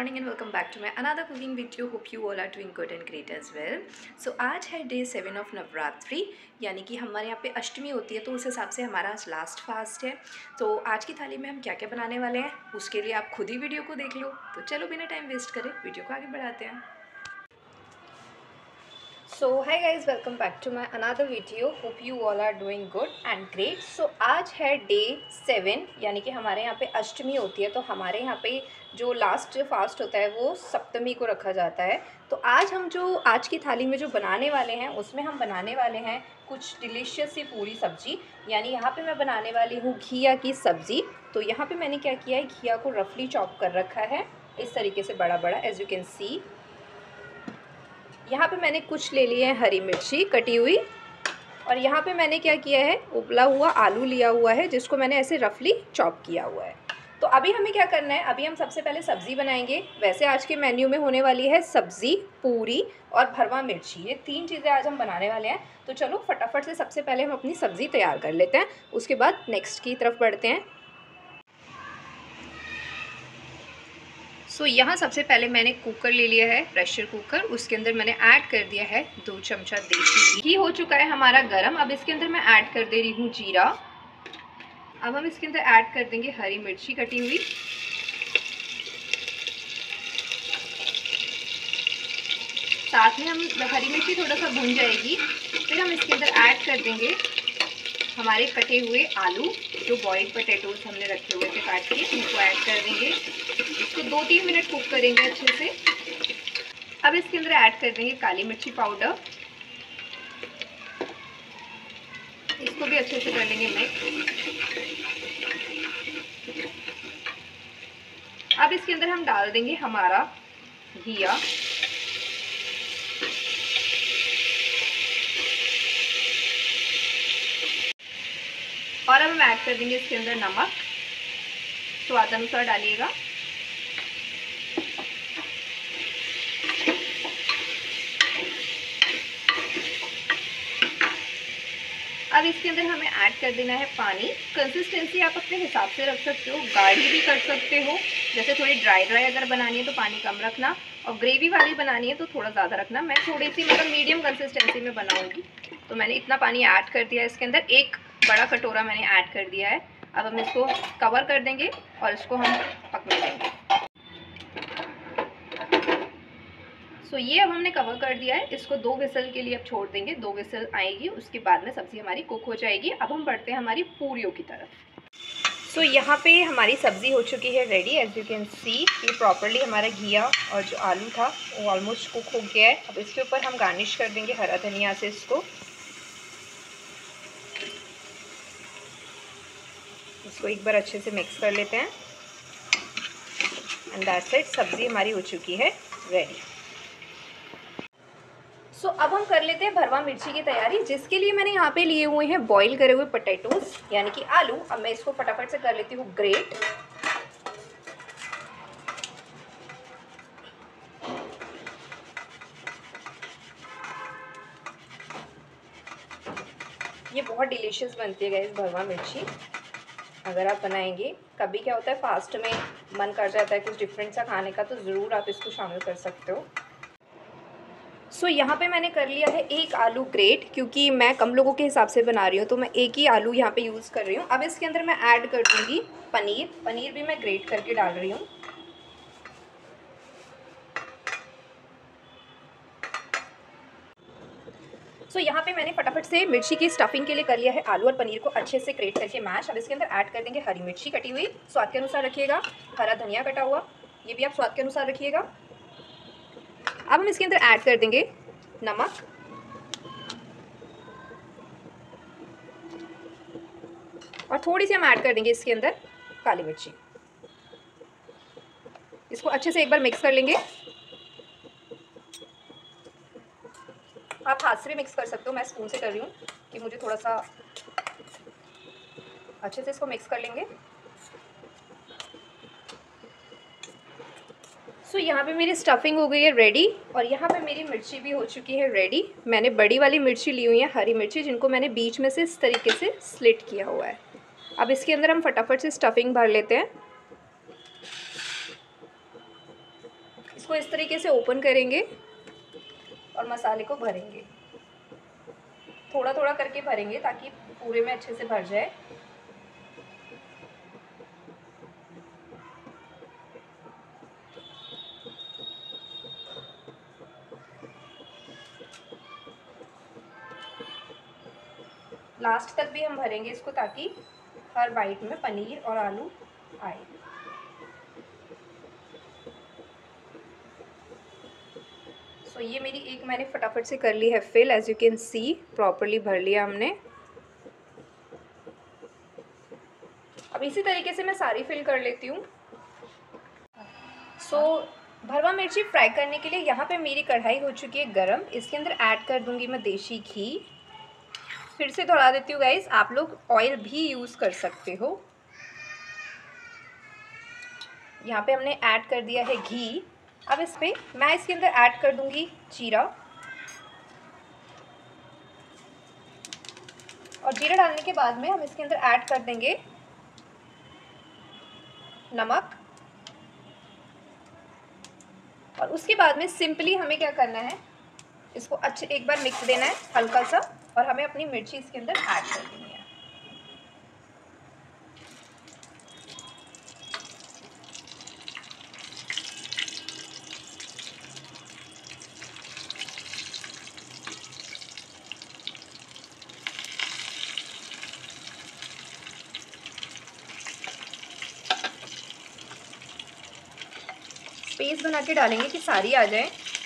Morning and welcome back to my another cooking video. Hope you all are doing good and great as well. So आज है day 7 of Navratri, यानी कि हमारे यहाँ पे अष्टमी होती है, तो उस हिसाब से हमारा आज लास्ट फास्ट है। तो आज की थाली में हम क्या क्या बनाने वाले हैं उसके लिए आप खुद ही वीडियो को देख लो। तो चलो बिना टाइम वेस्ट करें वीडियो को आगे बढ़ाते हैं। So hi guys, welcome back to my another video. Hope you all are doing good and great. So आज है डे 7, यानी कि हमारे यहाँ पे अष्टमी होती है, तो हमारे यहाँ पे जो लास्ट फास्ट होता है वो सप्तमी को रखा जाता है। तो आज हम जो आज की थाली में जो बनाने वाले हैं उसमें हम बनाने वाले हैं कुछ डिलीशियस सी पूरी सब्जी। यानी यहाँ पे मैं बनाने वाली हूँ घिया की सब्ज़ी। तो यहाँ पे मैंने क्या किया है, घिया को रफली चॉप कर रखा है इस तरीके से, बड़ा बड़ा एज यू कैन सी। यहाँ पे मैंने कुछ ले लिए हैं हरी मिर्ची कटी हुई, और यहाँ पे मैंने क्या किया है, उबला हुआ आलू लिया हुआ है जिसको मैंने ऐसे रफली चॉप किया हुआ है। तो अभी हमें क्या करना है, अभी हम सबसे पहले सब्ज़ी बनाएंगे। वैसे आज के मेन्यू में होने वाली है सब्ज़ी, पूरी और भरवा मिर्ची, ये 3 चीज़ें आज हम बनाने वाले हैं। तो चलो फटाफट से सबसे पहले हम अपनी सब्ज़ी तैयार कर लेते हैं, उसके बाद नेक्स्ट की तरफ बढ़ते हैं। सो यहाँ सबसे पहले मैंने कुकर ले लिया है, प्रेशर कुकर। उसके अंदर मैंने ऐड कर दिया है 2 चमचा देसी घी। हो चुका है हमारा गरम। अब इसके अंदर मैं ऐड कर दे रही हूँ जीरा। अब हम इसके अंदर ऐड कर देंगे हरी मिर्ची कटी हुई। साथ में हम हरी मिर्ची थोड़ा सा भून जाएगी, फिर हम इसके अंदर ऐड कर देंगे हमारे कटे हुए आलू, जो बॉइल्ड पोटैटोज हमने रखे हुए थे काट के, उनको ऐड कर देंगे। इसको 2-3 मिनट कुक करेंगे अच्छे से। अब इसके अंदर ऐड कर देंगे काली मिर्ची पाउडर, इसको भी अच्छे से कर लेंगे मिक्स। अब इसके अंदर हम डाल देंगे हमारा घिया। और अब हम ऐड कर देंगे इसके अंदर नमक, स्वाद अनुसार डालिएगा। अब इसके अंदर हमें ऐड कर देना है पानी। कंसिस्टेंसी आप अपने हिसाब से रख सकते हो, गाढ़ी भी कर सकते हो। जैसे थोड़ी ड्राई अगर बनानी है तो पानी कम रखना, और ग्रेवी वाली बनानी है तो थोड़ा ज़्यादा रखना। मैं थोड़ी सी मतलब मीडियम कंसिस्टेंसी में बनाऊंगी, तो मैंने इतना पानी ऐड कर दिया है इसके अंदर। 1 बड़ा कटोरा मैंने ऐड कर दिया है। अब हम इसको कवर कर देंगे और इसको हम पकने देंगे। सो ये अब हमने कवर कर दिया है, इसको 2 विसल के लिए अब छोड़ देंगे। 2 विसल आएगी, उसके बाद में सब्ज़ी हमारी कुक हो जाएगी। अब हम बढ़ते हैं हमारी पूरियों की तरफ। सो यहाँ पे हमारी सब्ज़ी हो चुकी है ready, as you can see. ये प्रॉपरली हमारा घिया और जो आलू था वो ऑलमोस्ट कुक हो गया है। अब इसके ऊपर हम गार्निश कर देंगे हरा धनिया से इसको। इसको एक बार अच्छे से मिक्स कर लेते हैं, एंड दैट्स इट। सब्ज़ी हमारी हो चुकी है रेडी। सो अब हम कर लेते हैं भरवा मिर्ची की तैयारी, जिसके लिए मैंने यहाँ पे लिए हुए हैं बॉईल करे हुए पोटैटोज, यानी कि आलू। अब मैं इसको फटाफट से कर लेती हूँ ग्रेट। ये बहुत डिलीशियस बनती है गाइस भरवा मिर्ची, अगर आप बनाएंगे। कभी क्या होता है फास्ट में मन कर जाता है कुछ डिफरेंट सा खाने का, तो ज़रूर आप इसको शामिल कर सकते हो। सो यहाँ पे मैंने कर लिया है 1 आलू ग्रेट, क्योंकि मैं कम लोगों के हिसाब से बना रही हूँ, तो मैं 1 ही आलू यहाँ पे यूज़ कर रही हूँ। अब इसके अंदर मैं ऐड कर दूँगी पनीर। पनीर भी मैं ग्रेट करके डाल रही हूँ। सो यहाँ पे मैंने फटाफट से मिर्ची की स्टफिंग के लिए कर लिया है आलू और पनीर को अच्छे से ग्रेट करके मैश। अब इसके अंदर ऐड कर देंगे हरी मिर्ची कटी हुई, स्वाद के अनुसार रखिएगा। हरा धनिया कटा हुआ, ये भी आप स्वाद के अनुसार रखिएगा। अब हम इसके अंदर ऐड कर देंगे नमक। और थोड़ी सी हम ऐड कर देंगे इसके अंदर काली मिर्ची। इसको अच्छे से एक बार मिक्स कर लेंगे। आप हाथ से भी मिक्स कर सकते हो, मैं स्पून से कर रही हूँ कि मुझे थोड़ा सा अच्छे से इसको मिक्स कर लेंगे। सो यहाँ पे मेरी स्टफिंग हो गई है रेडी, और यहाँ पे मेरी मिर्ची भी हो चुकी है रेडी। मैंने बड़ी वाली मिर्ची ली हुई है हरी मिर्ची, जिनको मैंने बीच में से इस तरीके से स्लिट किया हुआ है। अब इसके अंदर हम फटाफट से स्टफिंग भर लेते हैं। इसको इस तरीके से ओपन करेंगे और मसाले को भरेंगे, थोड़ा थोड़ा करके भरेंगे ताकि पूरे में अच्छे से भर जाए। लास्ट तक भी हम भरेंगे इसको ताकि हर बाइट में पनीर और आलू आए। तो ये मेरी एक मैंने फटाफट से कर ली है fill, as you can see properly भर लिया हमने। अब इसी तरीके से मैं सारी फिल कर लेती हूँ। सो भरवा मिर्ची फ्राई करने के लिए यहाँ पे मेरी कढ़ाई हो चुकी है गरम। इसके अंदर ऐड कर दूँगी मैं देसी घी। फिर से दोहरा देती हूँ गाइस, आप लोग ऑयल भी यूज़ कर सकते हो। यहाँ पे हमने ऐड कर दिया है घी। अब इस पे मैं इसके अंदर ऐड कर दूंगी जीरा, और जीरा डालने के बाद में हम इसके अंदर ऐड कर देंगे नमक। और उसके बाद में सिंपली हमें क्या करना है, इसको अच्छे एक बार मिक्स देना है हल्का सा, और हमें अपनी मिर्ची इसके अंदर ऐड कर देनी है। पेस्ट बना के डालेंगे कि सारी आ जाए।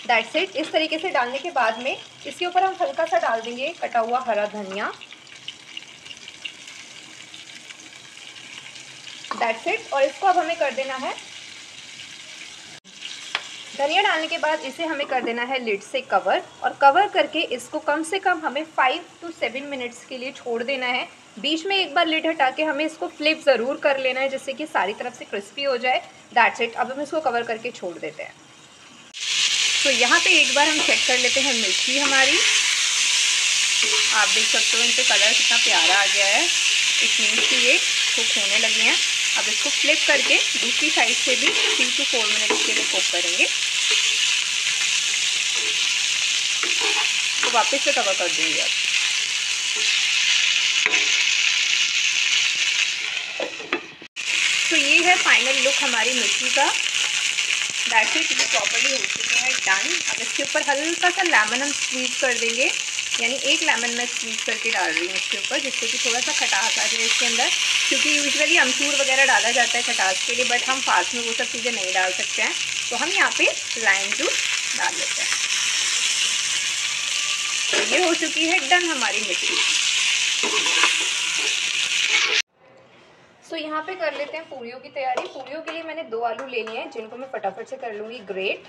That's it. इस तरीके से डालने के बाद में इसके ऊपर हम हल्का सा डाल देंगे कटा हुआ हरा धनिया। That's it. और इसको अब हमें कर देना है, धनिया डालने के बाद इसे हमें कर देना है लिड से कवर, और कवर करके इसको कम से कम हमें 5 से 7 मिनट्स के लिए छोड़ देना है। बीच में एक बार लिड हटा के हमें इसको फ्लिप ज़रूर कर लेना है, जिससे कि सारी तरफ से क्रिस्पी हो जाए। That's it. अब हम इसको कवर करके छोड़ देते हैं। तो यहाँ पे एक बार हम चेक कर लेते हैं मिर्ची हमारी। आप देख सकते हो इन पर कलर कितना प्यारा आ गया है। इट मीन्स कि ये कुक होने लगे हैं। अब इसको फ्लिप करके दूसरी साइड से भी 3 से 4 मिनट्स के लिए कुक करेंगे। तो वापस से कवर कर दूँगी आप। तो ये है फाइनल लुक हमारी मिर्ची का। That's it. प्रॉपरली हो चुके हैं, डन। अब इसके ऊपर हल्का सा लेमन हम स्क्वीज़ कर देंगे, यानी एक लेमन मैं स्क्वीज़ करके डाल रही हूँ इसके ऊपर, जिससे कि थोड़ा सा खटास आ जाए इसके अंदर। क्योंकि यूजुअली अमचूर वगैरह डाला जाता है खटास के लिए, बट हम फास्ट में वो सब चीज़ें नहीं डाल सकते हैं, तो हम यहाँ पे लाइम जूस डाल लेते हैं। तो ये हो चुकी है डन हमारी मिर्ची। तो यहाँ पे कर लेते हैं पूरियों की तैयारी। पूरियों के लिए मैंने 2 आलू ले लिए हैं, जिनको मैं फटाफट से कर लूँगी ग्रेट।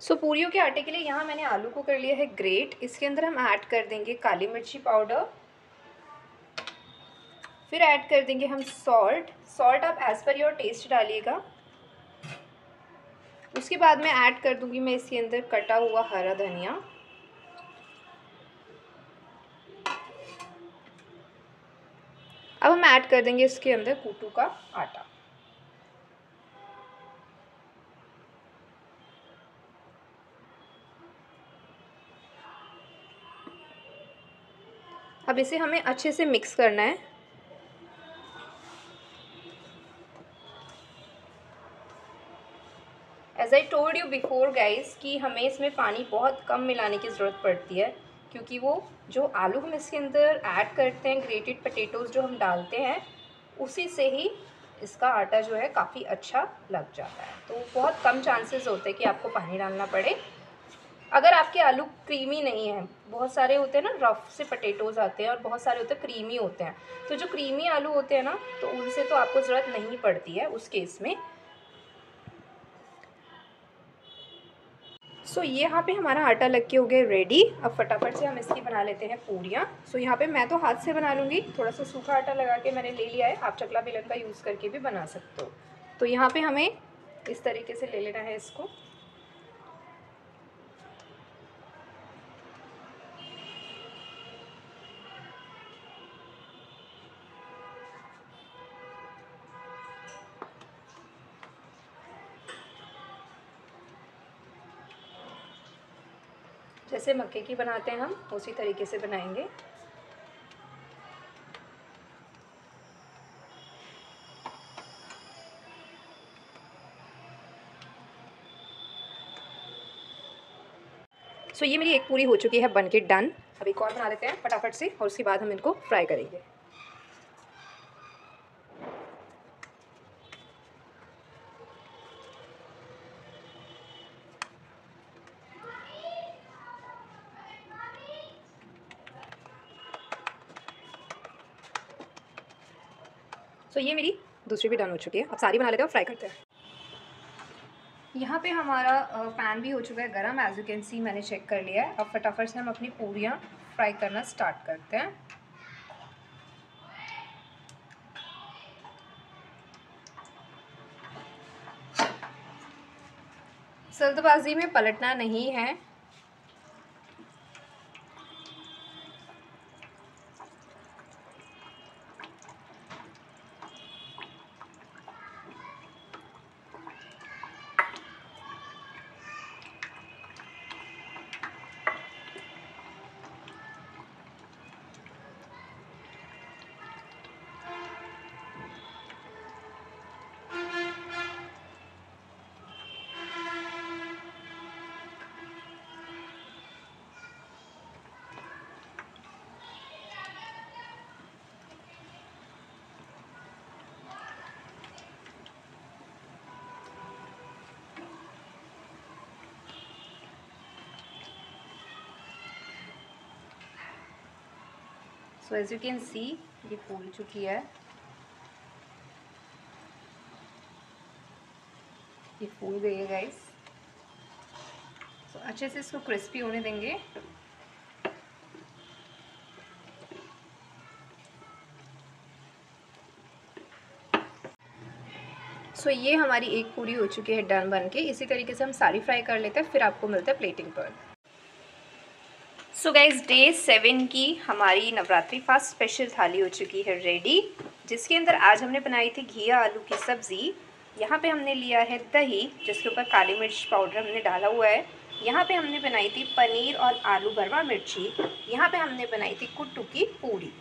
सो पूरियों के आटे के लिए यहाँ मैंने आलू को कर लिया है ग्रेट। इसके अंदर हम ऐड कर देंगे काली मिर्ची पाउडर, फिर ऐड कर देंगे हम सॉल्ट। सॉल्ट आप एज पर योर टेस्ट डालिएगा। उसके बाद में ऐड कर दूँगी मैं इसके अंदर कटा हुआ हरा धनिया। अब हम ऐड कर देंगे इसके अंदर कुट्टू का आटा। अब इसे हमें अच्छे से मिक्स करना है। As I told you before guys कि हमें इसमें पानी बहुत कम मिलाने की ज़रूरत पड़ती है, क्योंकि वो जो आलू हम इसके अंदर ऐड करते हैं, ग्रेटेड पटेटोज़ जो हम डालते हैं, उसी से ही इसका आटा जो है काफ़ी अच्छा लग जाता है। तो बहुत कम चांसेस होते हैं कि आपको पानी डालना पड़े। अगर आपके आलू क्रीमी नहीं है, बहुत सारे होते हैं ना रफ़ से पटेटोज़ आते हैं, और बहुत सारे होते हैं क्रीमी होते हैं, तो जो क्रीमी आलू होते हैं ना, तो उनसे तो आपको ज़रूरत नहीं पड़ती है उस केस में। सो यहाँ पे हमारा आटा लग के हो गया रेडी। अब फटाफट से हम इसकी बना लेते हैं पूरियाँ। सो यहाँ पे मैं तो हाथ से बना लूँगी, थोड़ा सा सूखा आटा लगा के मैंने ले लिया है। आप चकला बेलन का यूज़ करके भी बना सकते हो। तो यहाँ पे हमें इस तरीके से ले लेना है इसको। जैसे मक्के की बनाते हैं हम उसी तरीके से बनाएंगे। सो ये मेरी एक पूरी हो चुकी है बनके डन। अब एक और बना लेते हैं फटाफट से और उसके बाद हम इनको फ्राई करेंगे। सो ये मेरी दूसरी भी डन हो चुकी है। अब सारी बना लेते हैं और फ्राई करते हैं। यहाँ पे हमारा पैन भी हो चुका है गरम, एज यू कैन सी मैंने चेक कर लिया है। अब फटाफट से हम अपनी पूरियाँ फ्राई करना स्टार्ट करते हैं। जल्दबाजी में पलटना नहीं है। So as you can see ये फूल चुकी है, ये फूल गई है गाइस। सो अच्छे से इसको क्रिस्पी होने देंगे। सो ये हमारी एक पूरी हो चुकी है डन बनके। इसी तरीके से हम सारी फ्राई कर लेते हैं, फिर आपको मिलता है प्लेटिंग पर। सो गाइज डे 7 की हमारी नवरात्रि फास्ट स्पेशल थाली हो चुकी है रेडी, जिसके अंदर आज हमने बनाई थी घिया आलू की सब्ज़ी। यहाँ पे हमने लिया है दही, जिसके ऊपर काली मिर्च पाउडर हमने डाला हुआ है। यहाँ पे हमने बनाई थी पनीर और आलू भरवा मिर्ची। यहाँ पे हमने बनाई थी कुट्टू की पूरी।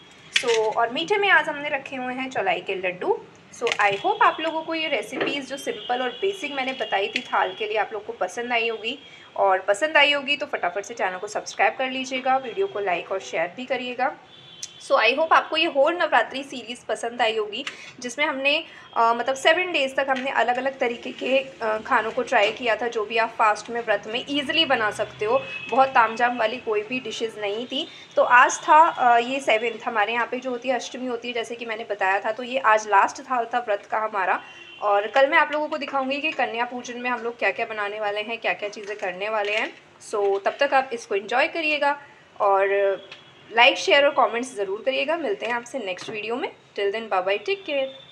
और मीठे में आज हमने रखे हुए हैं चौलाई के लड्डू। सो आई होप आप लोगों को ये रेसिपीज़ जो सिंपल और बेसिक मैंने बताई थी थाल के लिए आप लोग को पसंद आई होगी, और पसंद आई होगी तो फटाफट से चैनल को सब्सक्राइब कर लीजिएगा, वीडियो को लाइक और शेयर भी करिएगा। सो आई होप आपको ये होल नवरात्रि सीरीज़ पसंद आई होगी, जिसमें हमने मतलब 7 डेज़ तक हमने अलग अलग तरीके के खानों को ट्राई किया था, जो भी आप फास्ट में व्रत में ईजिली बना सकते हो। बहुत तामझाम वाली कोई भी डिशेज़ नहीं थी। तो आज था ये 7th, हमारे यहाँ पे जो होती है अष्टमी होती है, जैसे कि मैंने बताया था। तो ये आज लास्ट थाल था व्रत का हमारा, और कल मैं आप लोगों को दिखाऊंगी कि कन्या पूजन में हम लोग क्या क्या बनाने वाले हैं, क्या क्या चीज़ें करने वाले हैं। सो तब तक आप इसको एंजॉय करिएगा और लाइक शेयर और कमेंट्स ज़रूर करिएगा। मिलते हैं आपसे नेक्स्ट वीडियो में। Till then bye bye, take care.